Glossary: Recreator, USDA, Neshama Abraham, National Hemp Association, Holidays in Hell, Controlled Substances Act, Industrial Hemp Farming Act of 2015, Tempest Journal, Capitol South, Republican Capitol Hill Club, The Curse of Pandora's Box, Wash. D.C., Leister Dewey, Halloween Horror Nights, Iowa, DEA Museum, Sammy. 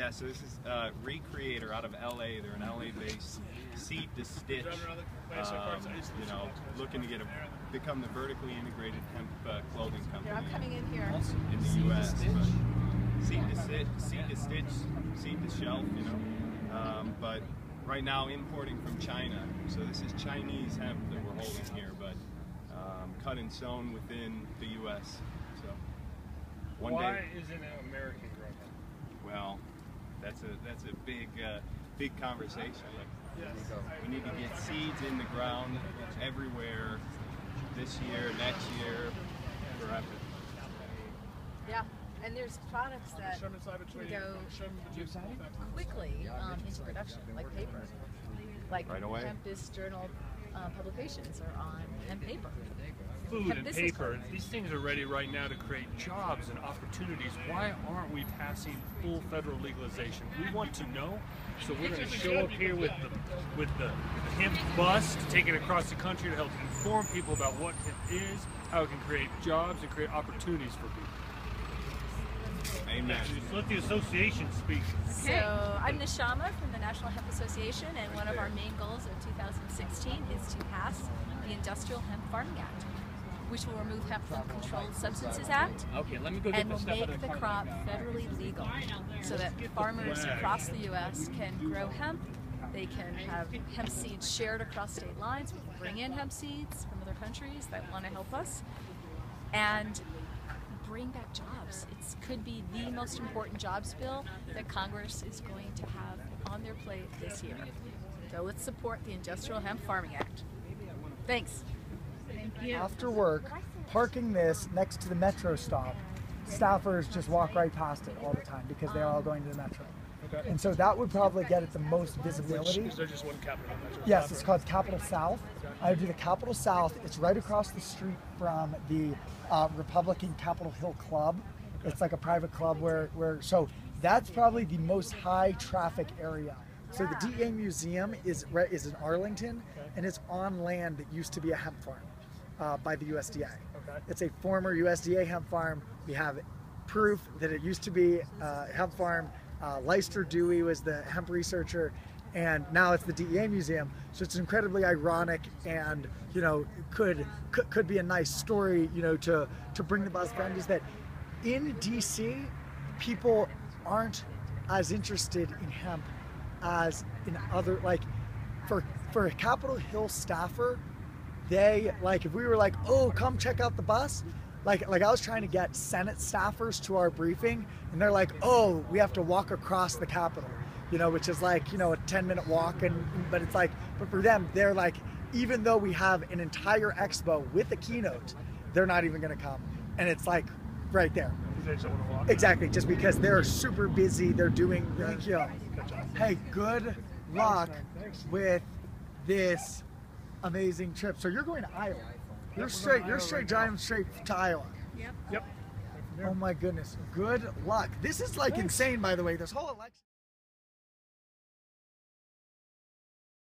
Yeah, so this is Recreator out of LA. They're an LA-based seed to stitch, you know, looking to get become the vertically integrated hemp clothing company. They're all coming in here in the US. Seed to stitch, seed to shelf, you know. But right now importing from China. So this is Chinese hemp that we're holding here, but cut and sewn within the US. So why isn't it American grown hemp? Well, that's a big conversation. We need to get seeds in the ground everywhere this year, next year, forever. Yeah, and there's products that can go quickly into production, like paper. Like right away. Tempest Journal publications are on hemp paper. Food and paper. These things are ready right now to create jobs and opportunities. Why aren't we passing full federal legalization? We want to know, so we're going to show up here with the hemp bus to take it across the country to help inform people about what hemp is, how it can create jobs and create opportunities for people. Amen. Let the association speak. So I'm Neshama from the National Hemp Association, and one of our main goals of 2016 is to pass the Industrial Hemp Farming Act, which will remove hemp from the Controlled Substances Act and will make the crop federally legal so that farmers across the U.S. can grow hemp. They can have hemp seeds shared across state lines. We can bring in hemp seeds from other countries that want to help us and bring back jobs. It could be the most important jobs bill that Congress is going to have on their plate this year. So let's support the Industrial Hemp Farming Act. Thanks. After work, parking this next to the metro stop, staffers just walk right past it all the time because they're all going to the metro. Okay. And so that would probably get it the most visibility. Is there just one Capitol? Yes, it's called Capitol South. I would do the Capitol South. It's right across the street from the Republican Capitol Hill Club. It's like a private club where so that's probably the most high traffic area. So the DEA Museum is in Arlington, and it's on land that used to be a hemp farm by the USDA. Okay. It's a former USDA hemp farm. We have proof that it used to be a hemp farm. Leister Dewey was the hemp researcher, and now it's the DEA Museum. So it's incredibly ironic, and you know, could be a nice story, you know, to bring the buzz around, is that in DC people aren't as interested in hemp as in other, like for a Capitol Hill staffer, they like, if we were like, oh, come check out the bus, like I was trying to get Senate staffers to our briefing, and they're like, oh, we have to walk across the Capitol, you know, which is like, you know, a 10-minute walk, but it's like, but for them, they're like, even though we have an entire expo with a keynote, they're not even going to come, and it's like right there. Exactly, just because they're super busy, they're doing, you know, hey, good luck with this amazing trip. So you're going to Iowa. You're straight to Iowa. Yep. Oh my goodness. Good luck. This is like insane, by the way. This whole election.